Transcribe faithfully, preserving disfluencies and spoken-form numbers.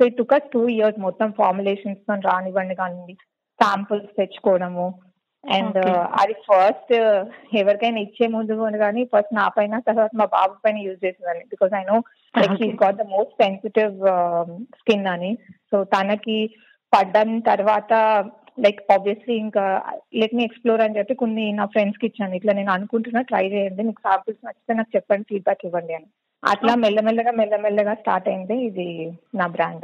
So it took us two years, motham formulations on Rani Vandagandi, samples fetch kodamu. And okay. uh, I first uh, everkaina ichche mundu unagani first na paina tarvata ma babu paina use chestunani because I know like okay. he's got the most sensitive um, skin ani so tanaki paddan tarvata like obviously inka let me explore and cheppi konni na friends ki ichchanu itla nenu anukuntunna try cheyandi meeku samples nachithe naaku cheppandi feedback ivvandi ani atla mella mellaga mella mellaga start ayindi idi na brand.